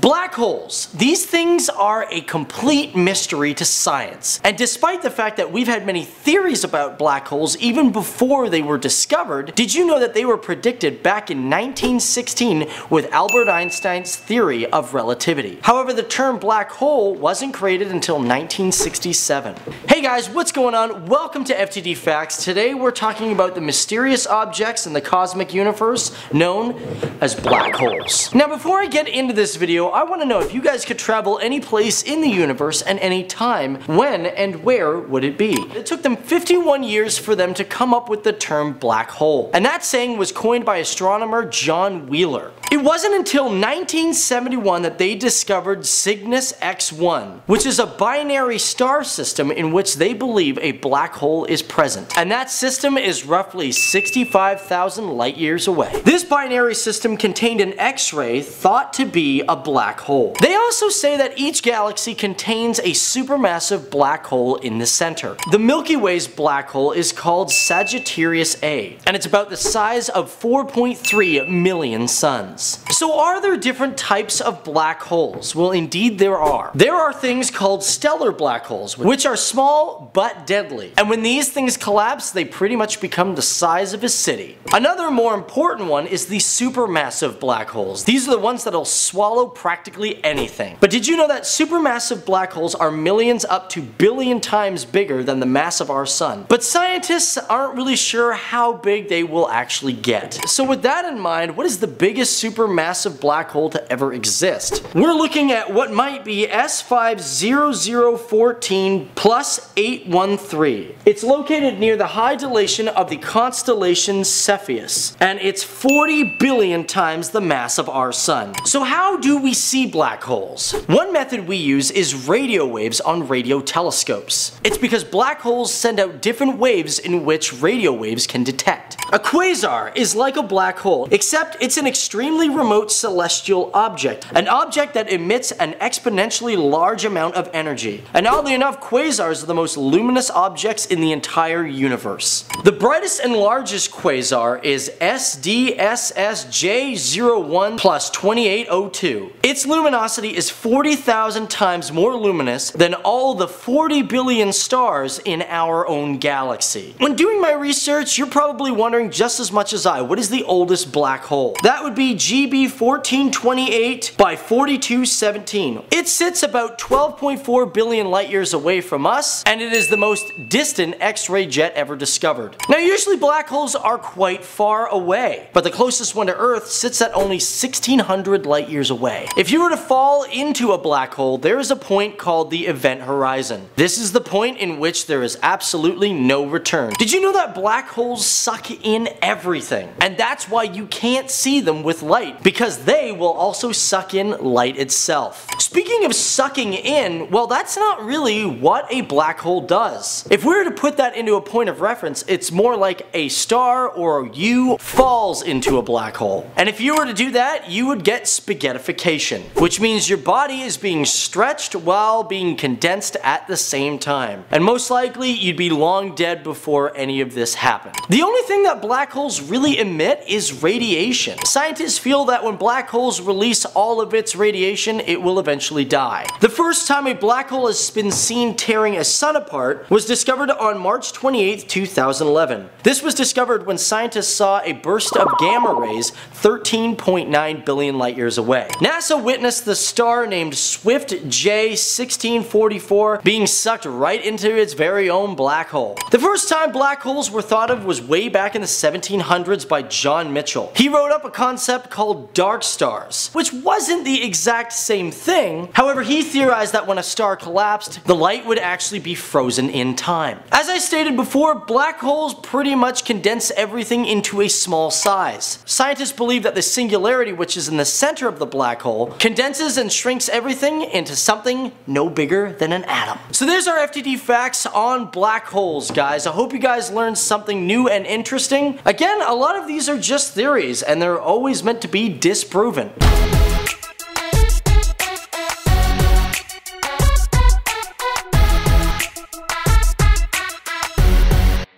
Black holes. These things are a complete mystery to science. And despite the fact that we've had many theories about black holes even before they were discovered, did you know that they were predicted back in 1916 with Albert Einstein's theory of relativity? However, the term black hole wasn't created until 1967. Hey guys, what's going on? Welcome to FTD Facts. Today we're talking about the mysterious objects in the cosmic universe known as black holes. Now, before I get into this video, I want to know, if you guys could travel any place in the universe and any time, when and where would it be? It took them 51 years for them to come up with the term black hole, and that saying was coined by astronomer John Wheeler. It wasn't until 1971 that they discovered Cygnus X-1, which is a binary star system in which they believe a black hole is present, and that system is roughly 65,000 light years away. This binary system contained an X-ray thought to be a black hole. They also say that each galaxy contains a supermassive black hole in the center. The Milky Way's black hole is called Sagittarius A, and it's about the size of 4.3 million suns. So are there different types of black holes? Well, indeed there are. There are things called stellar black holes, which are small but deadly, and when these things collapse, they pretty much become the size of a city. Another more important one is the supermassive black holes. These are the ones that'll swallow practically anything. But did you know that supermassive black holes are millions up to billion times bigger than the mass of our sun? But scientists aren't really sure how big they will actually get. So with that in mind, what is the biggest supermassive black hole to ever exist? We're looking at what might be S50014+813. It's located near the high dilation of the constellation Cepheus, and it's 40 billion times the mass of our sun. So how do we see black holes? One method we use is radio waves on radio telescopes. It's because black holes send out different waves in which radio waves can detect. A quasar is like a black hole, except it's an extremely remote celestial object, an object that emits an exponentially large amount of energy. And oddly enough, quasars are the most luminous objects in the entire universe. The brightest and largest quasar is SDSSJ01+2802. Its luminosity is 40,000 times more luminous than all the 40 billion stars in our own galaxy. When doing my research, you're probably wondering just as much as I, what is the oldest black hole? That would be GB1428+4217. It sits about 12.4 billion light years away from us, and it is the most distant X-ray jet ever discovered. Now, usually black holes are quite far away, but the closest one to Earth sits at only 1,600 light years away. If you were to fall into a black hole, there is a point called the event horizon. This is the point in which there is absolutely no return. Did you know that black holes suck in everything? And that's why you can't see them with light, because they will also suck in light itself. Speaking of sucking in, well, that's not really what a black hole does. If we were to put that into a point of reference, it's more like a star or you falls into a black hole. And if you were to do that, you would get spaghettification, which means your body is being stretched while being condensed at the same time. And most likely, you'd be long dead before any of this happened. The only thing that black holes really emit is radiation. Scientists feel that when black holes release all of its radiation, it will eventually die. The first time a black hole has been seen tearing a sun apart was discovered on March 28, 2011. This was discovered when scientists saw a burst of gamma rays 13.9 billion light years away. NASA witnessed the star named Swift J1644 being sucked right into its very own black hole. The first time black holes were thought of was way back in the 1700s by John Mitchell. He wrote up a concept called dark stars, which wasn't the exact same thing. However, he theorized that when a star collapsed, the light would actually be frozen in time. As I stated before, black holes pretty much condense everything into a small size. Scientists believe that the singularity, which is in the center of the black hole, condenses and shrinks everything into something no bigger than an atom. So there's our FTD Facts on black holes, guys. I hope you guys learned something new and interesting. Again, a lot of these are just theories, and they're always meant to be disproven.